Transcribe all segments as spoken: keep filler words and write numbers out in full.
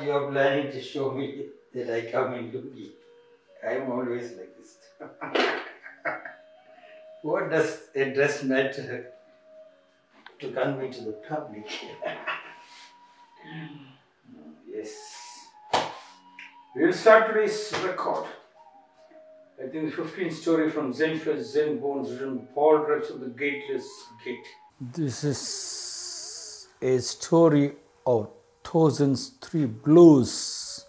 what you are planning to show me that I come in looking. I'm always like this. What does a dress matter to convey to the public? Yes. We'll start today's record. I think the fifteenth story from Zenfest, Zenbones, written Paul Raps of the Gateless Gate. This is a story of Tosin's three blues.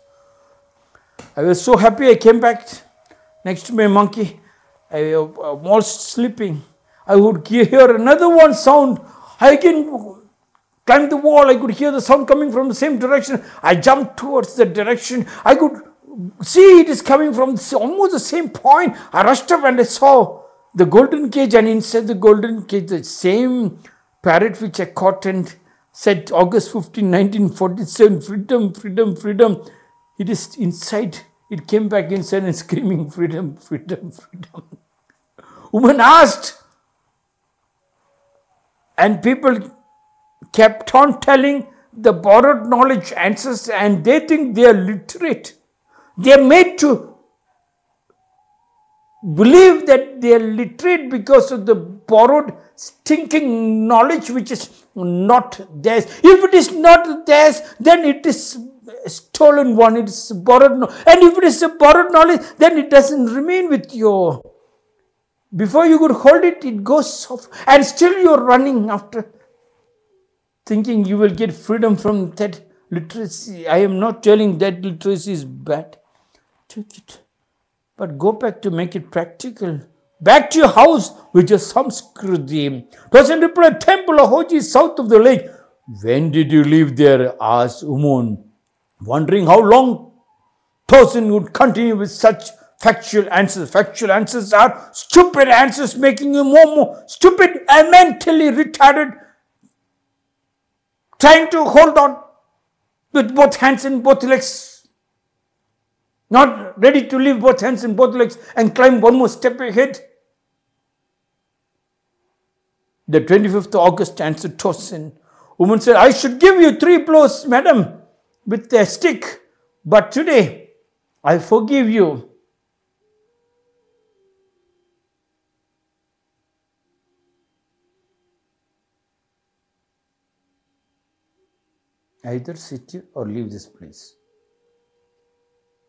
I was so happy I came back. Next to my monkey, I was almost sleeping. I would hear another one sound. I can climb the wall. I could hear the sound coming from the same direction. I jumped towards the direction. I could see it is coming from almost the same point. I rushed up and I saw the golden cage, and inside the golden cage, the same parrot which I caught and said August fifteenth nineteen forty-seven, freedom, freedom, freedom. It is inside. It came back inside and screaming, freedom, freedom, freedom. Uman asked, and people kept on telling the borrowed knowledge answers, and they think they are literate. They are made to believe that they are literate because of the borrowed stinking knowledge which is not theirs. If it is not theirs, then it is stolen one, it is borrowed knowledge. And if it is a borrowed knowledge, then it doesn't remain with you. Before you could hold it, it goes off. And still you are running after, thinking you will get freedom from that literacy. I am not telling that literacy is bad. Take it. But go back to make it practical. Back to your house with your Sanskriti. Tosin replied, temple of Hoji south of the lake. When did you leave there? Asked Ummon, wondering how long Tosin would continue with such factual answers. Factual answers are stupid answers, making you more, more stupid and mentally retarded. Trying to hold on with both hands and both legs. Not ready to leave both hands and both legs and climb one more step ahead. The twenty-fifth of August answered Tosin. Woman said, I should give you three blows, madam, with a stick. But today, I forgive you. Either sit here or leave this place.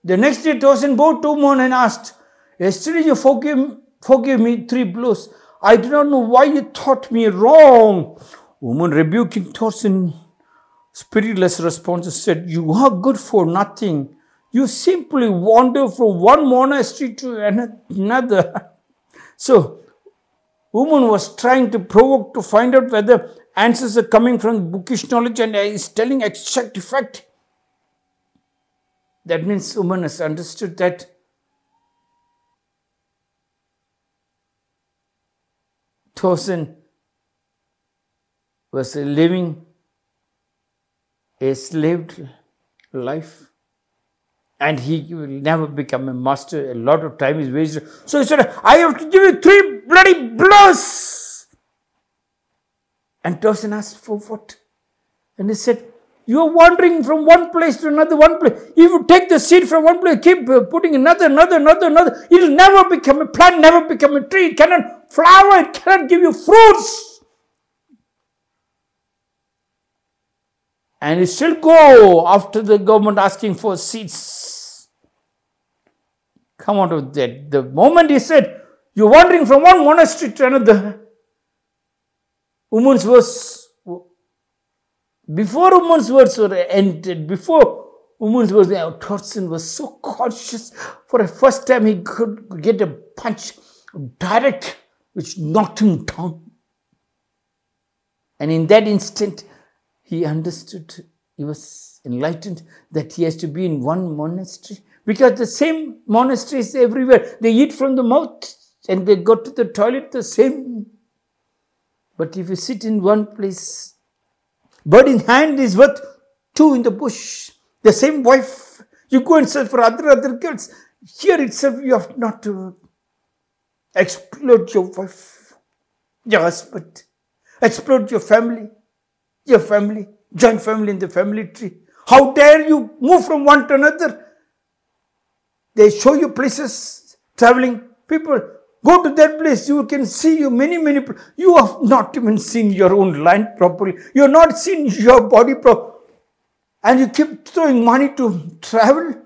The next day, Tosin bowed to Ummon and asked, yesterday you forgave, forgave me three blows. I do not know why you taught me wrong. Ummon, rebuking Tosin, spiritless responses, said, you are good for nothing. You simply wander from one monastery to another. So, Ummon was trying to provoke to find out whether answers are coming from bookish knowledge, and is telling exact fact. That means Uman has understood that Tosin was living a slave life, and he will never become a master. A lot of time is wasted. So he said, I have to give you three bloody blows. And Tosin asked, for what? And he said, you are wandering from one place to another, one place. If you take the seed from one place, keep putting another, another, another, another, it will never become a plant, never become a tree. It cannot flower, it cannot give you fruits. And it still go after the government asking for seeds. Come out of that. The moment he said, you are wandering from one monastery to another, Umman's words, before Umman's words were ended, before Umman's words, Tosin was so cautious. For the first time, he could get a punch direct, which knocked him down. And in that instant, he understood, he was enlightened that he has to be in one monastery, because the same monastery is everywhere. They eat from the mouth and they go to the toilet the same. But if you sit in one place, bird in hand is worth two in the bush. The same wife, you go and search for other, other girls. Here itself, you have not to explode your wife, your husband, explode your family, your family, join family in the family tree. How dare you move from one to another? They show you places, traveling people. Go to that place, you can see you many, many places. You have not even seen your own land properly. You have not seen your body properly. And you keep throwing money to travel.